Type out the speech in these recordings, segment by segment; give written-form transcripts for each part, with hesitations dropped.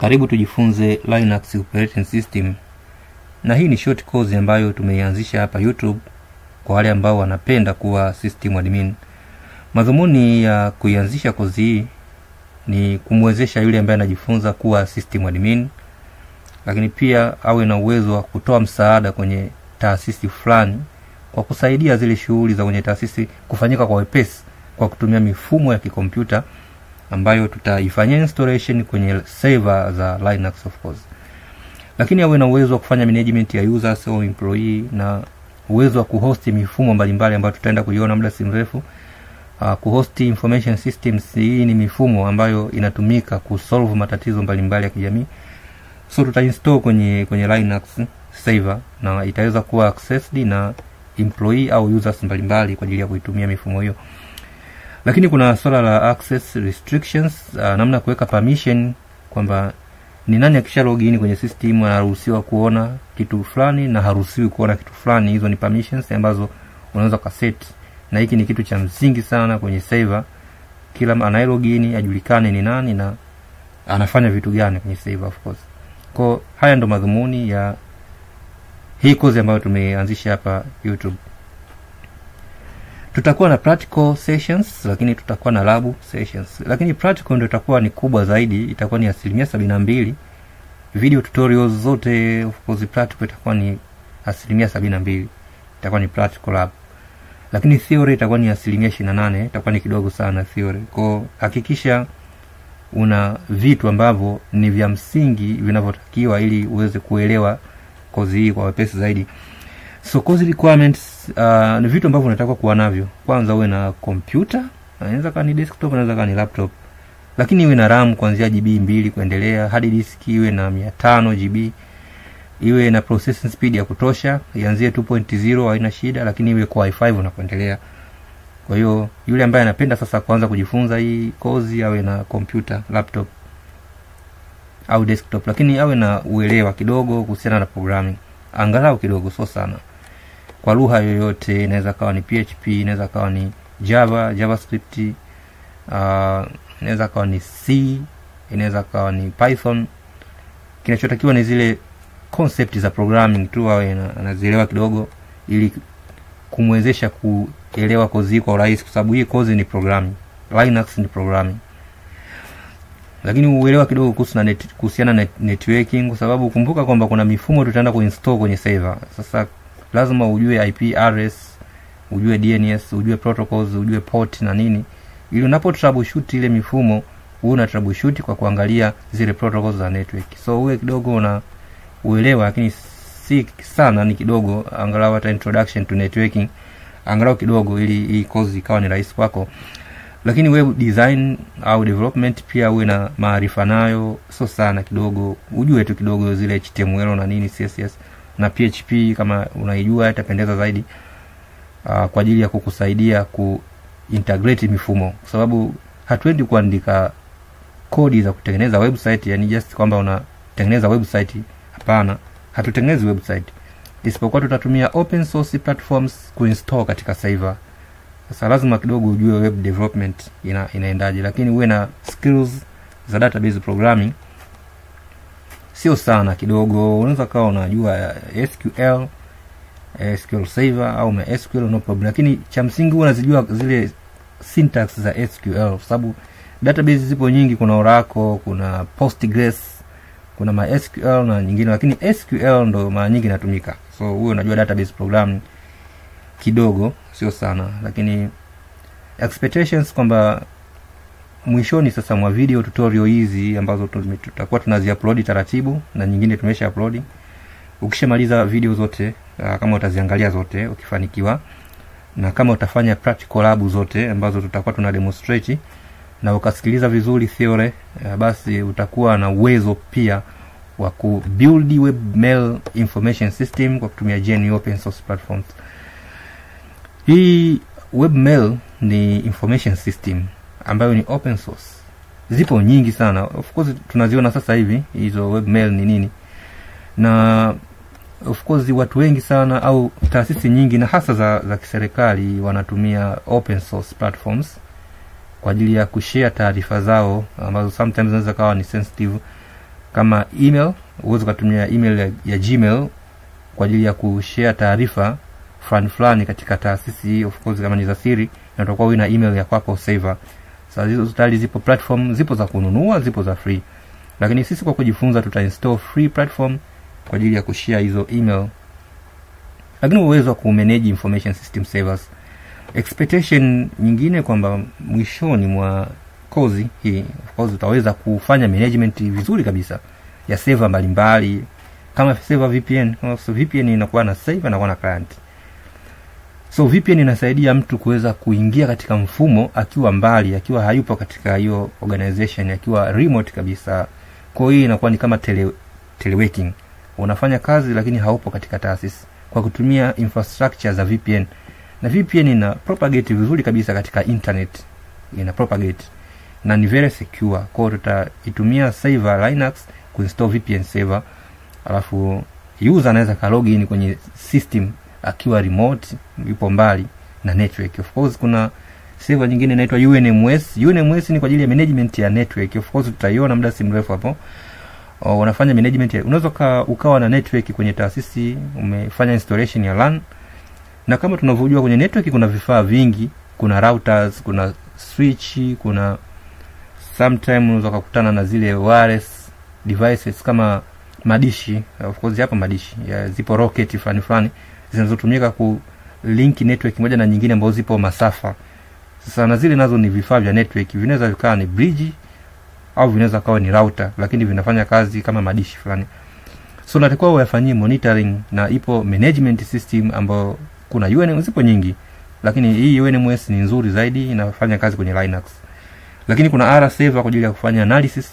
Karibu tujifunze Linux Operating System. Na hii ni short course ambayo tumeianzisha hapa YouTube kwa wale ambao wanapenda kuwa system admin. Madhumuni ya kuianzisha course hii ni kumwezesha yule ambaye anajifunza kuwa system admin, lakini pia awe na uwezo wa kutoa msaada kwenye taasisi fulani kwa kusaidia zile shughuli za kwenye taasisi kufanyika kwa wepesi kwa kutumia mifumo ya kikompyuta ambayo tutaifanyia installation kwenye server za Linux of course. Lakini awe na uwezo wa kufanya management ya users au employee na uwezo wa kuhosti mifumo mbalimbali ambayo tutaenda kuiona muda si mrefu. Kuhosti information systems, hii ni mifumo ambayo inatumika kusolve matatizo mbalimbali ya kijamii. So tutainstall kwenye Linux server na itaweza kuwa accessed na employee au users mbalimbali kwa ajili ya kuitumia mifumo hiyo. Lakini kuna swala la access restrictions, namna kuweka permission kwamba ni nani akisha login kwenye system anaruhusiwa kuona kitu fulani na haruhusiwi kuona kitu fulani. Hizo ni permissions ambazo unaweza ka set, na hiki ni kitu cha msingi sana kwenye server. Kila anayelogin ajulikane ni nani na anafanya vitu gani kwenye server of course. Kwa haya ndo madhumuni ya hii course ambayo tumeanzisha hapa YouTube. Tutakuwa na practical sessions, lakini tutakuwa na lab sessions. Lakini practical ndio itakuwa ni kubwa zaidi, itakuwa ni 72%. Video tutorials zote of course practical itakuwa ni 72%. Itakuwa ni practical lab. Lakini theory itakuwa ni 28%, itakuwa ni kidogo sana theory. Kwa hakikisha una vitu ambavyo ni vya msingi vinavyotakiwa ili uweze kuelewa kozi hii kwa wepesi zaidi. So course requirements, ni vitu ambavyo unataka kuwa navyo. Kwanza uwe na computer, inaweza kama ni desktop, inaweza kama ni laptop. Lakini iwe na RAM kuanzia GB 2 kuendelea, hard disk iwe na 500 GB. Iwe na processing speed ya kutosha, ianzie 2.0 haina shida, lakini iwe kwa i5 na kuendelea. Kwa hiyo yule ambaye anapenda sasa kuanza kujifunza hii course awe na computer, laptop au desktop, lakini awe na uelewa kidogo kuhusiana na programming. Angalau kidogo, sio sana. Kwa lugha yoyote, inaweza kawa ni PHP, inaweza kawa ni Java, JavaScript, inaweza kawa ni C, inaweza kawa ni Python. Kinachotakiwa ni zile concept za programming tu awe anazielewa kidogo ili kumwezesha kuelewa kozi hii kwa urahisi, kwa sababu hii kozi ni programming. Linux ni programming. Lakini uelewa kidogo kuhusiana na networking, kwa sababu kumbuka kwamba kuna mifumo tutaenda kuinstall kwenye server. Sasa lazima ujue IP address, ujue DNS, ujue protocols, ujue port na nini, ili unapo troubleshoot ile mifumo una troubleshoot kwa kuangalia zile protocols za network. So uwe kidogo na uelewa, lakini si sana, ni kidogo, angalau hata introduction to networking angalau kidogo, ili hii course ikawa ni rahisi kwako. Lakini web design au development pia uwe na maarifa nayo, so sana kidogo, ujue tu kidogo zile HTML na nini, CSS na PHP kama unaijua itapendeza zaidi, kwa ajili ya kukusaidia kuintegrate mifumo, kwa sababu hatuendi kuandika kodi za kutengeneza website, yani just kwamba unatengeneza website. Hapana, hatutengenezi website, isipokuwa tutatumia open source platforms kuinstall katika server. Sasa lazima kidogo ujue web development inaendaje, lakini uwe na skills za database programming. Sio sana kidogo, unaweza kawa unajua SQL, SQL server au MySQL, no problem. Lakini cha msingi unazijua zile syntax za SQL, sababu database zipo nyingi, kuna Oracle, kuna Postgres, kuna MySQL na nyingine, lakini SQL ndo mara nyingi inatumika. So uwe unajua database programming kidogo, sio sana. Lakini expectations kwamba mwishoni sasa mwa video tutorial hizi ambazo tutakuwa tunaziupload taratibu na nyingine tumesha upload, ukishamaliza video zote, kama utaziangalia zote ukifanikiwa, na kama utafanya practical lab zote ambazo tutakuwa tunademonstrate na ukasikiliza vizuri theory, basi utakuwa na uwezo pia wa kubuild web mail information system kwa kutumia Gen open source platforms. Hii webmail ni information system ambayo ni open source. Zipo nyingi sana. Of course tunaziona sasa hivi hizo webmail ni nini. Na of course watu wengi sana au taasisi nyingi na hasa za kiserikali wanatumia open source platforms kwa ajili ya kushare taarifa zao ambazo sometimes zinaweza kawa ni sensitive, kama email. Uweze kutumia email ya Gmail kwa ajili ya kushare taarifa fulani katika taasisi, of course kama ni za siri, na utakuwa una email ya kwako saver. Sasa hizo tayari zipo platform, zipo za kununua, zipo za free. Lakini sisi kwa kujifunza tutainstall free platform kwa ajili ya kushare hizo email. Lakini uwezo wa kumanage information system servers. Expectation nyingine kwamba mwishoni mwa kozi hii, of course utaweza kufanya management vizuri kabisa ya server mbalimbali, kama server VPN. So VPN inakuwa na server na client. So VPN inasaidia mtu kuweza kuingia katika mfumo akiwa mbali, akiwa hayupo katika hiyo organization, akiwa remote kabisa. Kwa hiyo inakuwa ni kama teleworking. Unafanya kazi lakini haupo katika taasisi kwa kutumia infrastructure za VPN. Na VPN ina propagate vizuri kabisa katika internet. Ina propagate na ni very secure. Kwa tutaitumia server Linux kuinstall VPN server, alafu user anaweza ka login kwenye system akiwa remote, yupo mbali na network. Of course kuna server nyingine inaitwa UNMS. UNMS ni kwa ajili ya management ya network. Of course tutaiona muda si mrefu hapo. Unafanya management. Unaweza ukawa na network kwenye taasisi, umefanya installation ya LAN. Na kama tunavyojua kwenye network kuna vifaa vingi, kuna routers, kuna switch, kuna sometimes unaweza kukutana na zile wireless devices kama madishi. Of course hapa madishi, zipo rocket fulani zinazotumika ku link network moja na nyingine ambazo zipo masafa. Sasa na zile nazo ni vifaa vya network, vinaweza vikawa ni bridge au vinaweza kawa ni router, lakini vinafanya kazi kama madishi fulani. So natakuwa wafanyie monitoring, na ipo management system ambayo kuna UNMS, zipo nyingi, lakini hii UNMS ni nzuri zaidi, inafanya kazi kwenye Linux. Lakini kuna R server kwa ajili ya kufanya analysis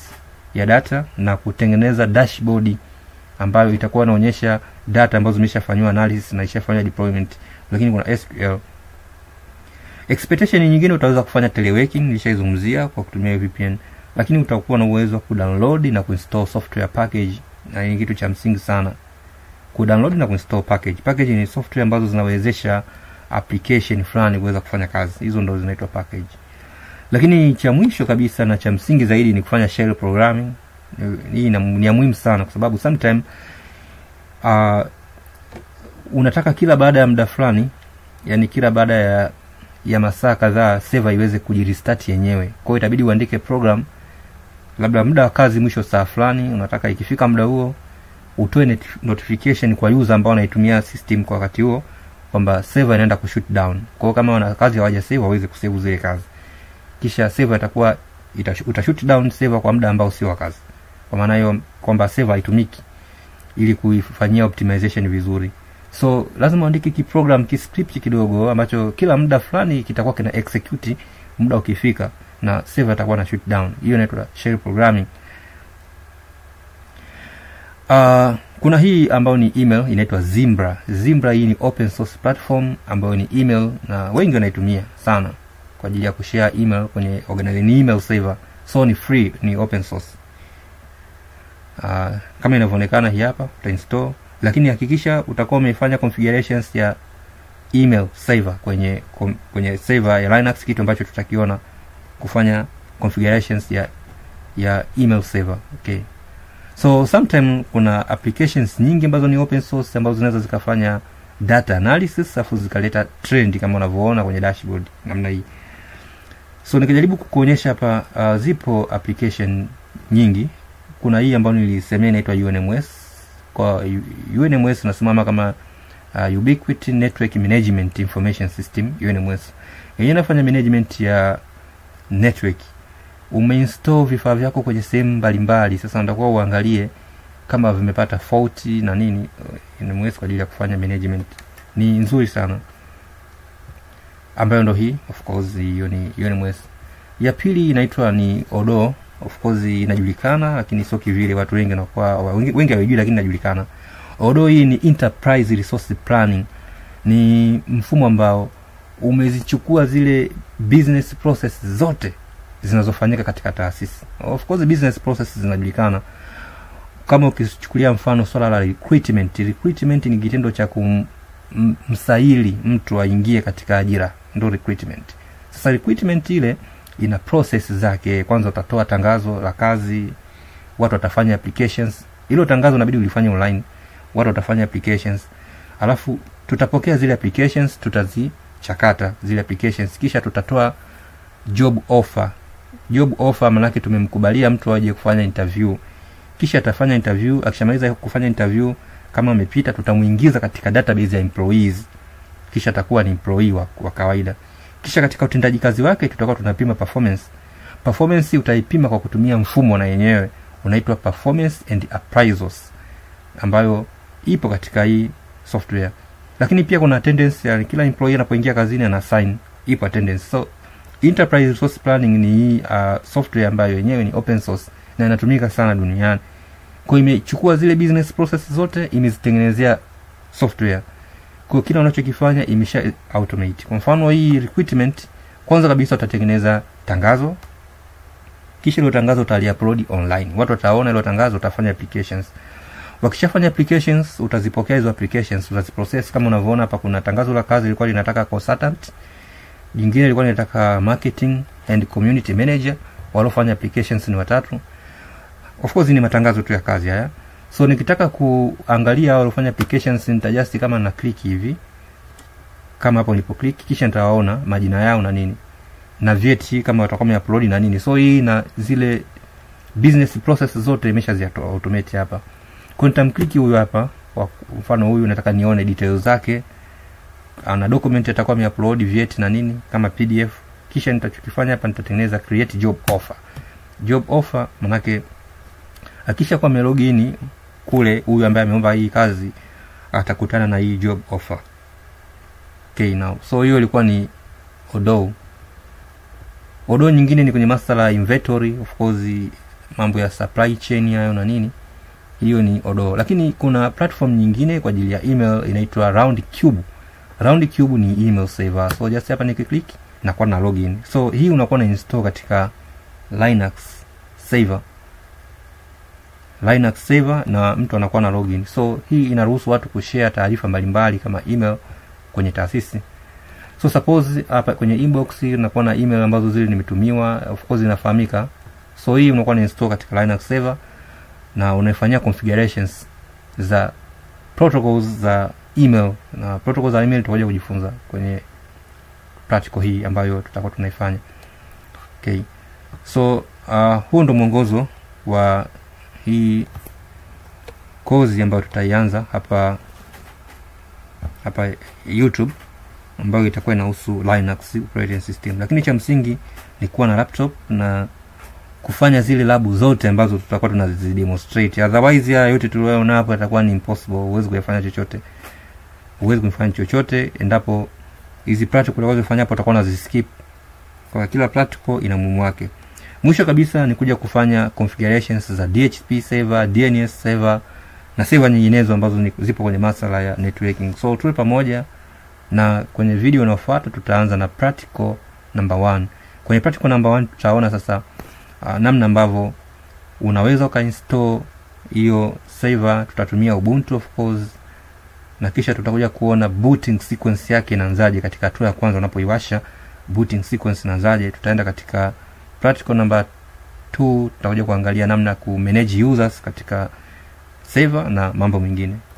ya data na kutengeneza dashboard ambayo itakuwa inaonyesha data ambazo zimeshafanywa analysis na ishafanywa deployment. Lakini kuna SQL. Expectation nyingine utaweza kufanya teleworking, nilishazungumzia kwa kutumia VPN, lakini utakuwa na uwezo wa kudownload na kuinstall software package, na ni kitu cha msingi sana. Kudownload na kuinstall package. Package ni software ambazo zinawezesha application fulani kuweza kufanya kazi. Hizo ndo zinaitwa package. Lakini cha mwisho kabisa na cha msingi zaidi ni kufanya shell programming. Hii ni ya muhimu sana kwa sababu sometimes unataka kila baada ya muda fulani, yani kila baada ya masaa kadhaa server iweze kujirestart yenyewe. Kwa hiyo itabidi uandike program, labda muda wa kazi mwisho saa fulani, unataka ikifika muda huo utoe notification kwa user ambao anaitumia system kwa wakati huo kwamba server inaenda kushoot down. Kwa hiyo kama wana kazi hawajasave waweze kusave zile kazi. Kisha server itakuwa utashoot down server kwa muda ambao si wa kazi. Kwa maana hiyo kwamba server haitumiki ili kuifanyia optimization vizuri. So lazima uandike kiprogram, kiscript kidogo ambacho kila muda fulani kitakuwa kina execute muda ukifika na server itakuwa na shoot down. Hiyo inaitwa shell programming. Kuna hii ambayo ni email, inaitwa Zimbra. Zimbra hii ni open source platform ambayo ni email na wengi wanaitumia sana kwa ajili ya kushare email kwenye organization email server. So ni free, ni open source. Kama inavyoonekana hii hapa, utainstall, lakini hakikisha utakuwa umefanya configurations ya email server kwenye server ya Linux, kitu ambacho tutakiona kufanya configurations ya email server. Okay. So sometimes kuna applications nyingi ambazo ni open source ambazo zinaweza zikafanya data analysis afu zikaleta trend kama unavyoona kwenye dashboard namna hii. So nikijaribu kukuonyesha hapa, zipo application nyingi. Kuna hii ambayo nilisemea inaitwa UNMS. Kwa UNMS nasimama kama Ubiquiti Network Management Information System. UNMS yenyewe inafanya management ya network. Umeinstall vifaa vyako kwenye sehemu mbalimbali. Sasa unatakiwa uangalie kama vimepata fault na nini. UNMS kwa ajili ya kufanya management ni nzuri sana, ambayo ndo hii, of course hiyo ni UNMS. Ya pili inaitwa ni Odoo. Of course inajulikana lakini sio kivile watu wengi wanakuwa wengi hawajui, lakini inajulikana. Odoo hii ni Enterprise Resource Planning. Ni mfumo ambao umezichukua zile business process zote zinazofanyika katika taasisi. Of course business processes zinajulikana. Kama ukichukulia mfano swala la recruitment. Recruitment ni kitendo cha kumsahili mtu aingie katika ajira, ndio recruitment. Sasa recruitment ile ina process zake. Kwanza utatoa tangazo la kazi, watu watafanya applications. Hilo tangazo inabidi ulifanye online, watu watafanya applications. Alafu tutapokea zile applications, tutazichakata zile applications, kisha tutatoa job offer. Job offer maana yake tumemkubalia mtu aje kufanya interview. Kisha atafanya interview, akishamaliza kufanya interview kama amepita, tutamuingiza katika database ya employees. Kisha atakuwa ni employee wa kawaida. Kisha katika utendaji kazi wake tutakuwa tunapima performance. Performance utaipima kwa kutumia mfumo na yenyewe unaitwa performance and appraisals, ambayo ipo katika hii software. Lakini pia kuna attendance, yani kila employee anapoingia kazini ana sign, ipo attendance. So Enterprise Resource Planning ni software ambayo yenyewe ni open source na inatumika sana duniani. Kwa hiyo imechukua zile business processes zote, imezitengenezea software. Kwa kila unachokifanya imesha automate. Kwa mfano hii recruitment, kwanza kabisa utatengeneza tangazo. Kisha hilo tangazo utaliupload online. Watu wataona hilo tangazo, utafanya applications. Wakishafanya applications, utazipokea hizo applications, utaziprocess kama unavyoona hapa. Kuna tangazo la kazi lilikuwa linataka consultant, jingine lilikuwa linataka marketing and community manager. Walofanya applications ni watatu. Of course ni matangazo tu ya kazi haya. So nikitaka kuangalia walofanya applications nitajust kama na click hivi. Kama hapo nilipo click, kisha nitawaona majina yao na nini, na vyeti kama watakuwa wameupload na nini. So hii na zile business process zote imeshaziatoa automate hapa. Kwa nitamclick huyu hapa, kwa mfano huyu nataka nione details zake. Ana document atakuwa ameupload vyeti na nini kama PDF. Kisha nitachokifanya hapa nitatengeneza create job offer. Job offer maana yake akisha kwa melogini kule, huyu ambaye ameomba hii kazi atakutana na hii job offer. Okay now. So hiyo ilikuwa ni Odoo. Odoo nyingine ni kwenye masuala ya inventory, of course mambo ya supply chain hayo na nini. Hiyo ni Odoo. Lakini kuna platform nyingine kwa ajili ya email inaitwa Roundcube. Roundcube ni email server. So just hapa nikiklik na kwa na login. So hii unakuwa na install katika Linux server. Linux server na mtu anakuwa na login. So hii inaruhusu watu kushare taarifa mbalimbali kama email kwenye taasisi. So suppose hapa kwenye inbox unakuwa na email ambazo zile nimetumiwa, of course inafahamika. So hii unakuwa na install katika Linux server na unaifanyia configurations za protocols za email, na protocols za email tutakuja kujifunza kwenye practical hii ambayo tutakuwa tunaifanya. Okay. So huo ndo mwongozo wa hii kozi ambayo tutaianza hapa YouTube, ambayo itakuwa inahusu Linux Operating System. Lakini cha msingi ni kuwa na laptop na kufanya zile labu zote ambazo tutakuwa tunazidemonstrate. Otherwise ya yote tuliyoona hapa itakuwa ni impossible, huwezi kufanya chochote. Huwezi kufanya chochote endapo hizi practical unazofanya hapo utakuwa unaziskip. Kwa kila practical ina muhimu wake. Mwisho kabisa ni kuja kufanya configurations za DHCP server, DNS server na server nyinginezo ambazo zipo kwenye masuala ya networking. So tuwe pamoja, na kwenye video inayofuata tutaanza na practical number 1. Kwenye practical number 1 tutaona sasa namna ambavyo unaweza ukainstall hiyo server. Tutatumia Ubuntu of course, na kisha tutakuja kuona booting sequence yake inaanzaje. Katika hatua ya kwanza unapoiwasha booting sequence inaanzaje. Tutaenda katika practical number 2 tutakuja kuangalia namna ku manage users katika server na mambo mengine.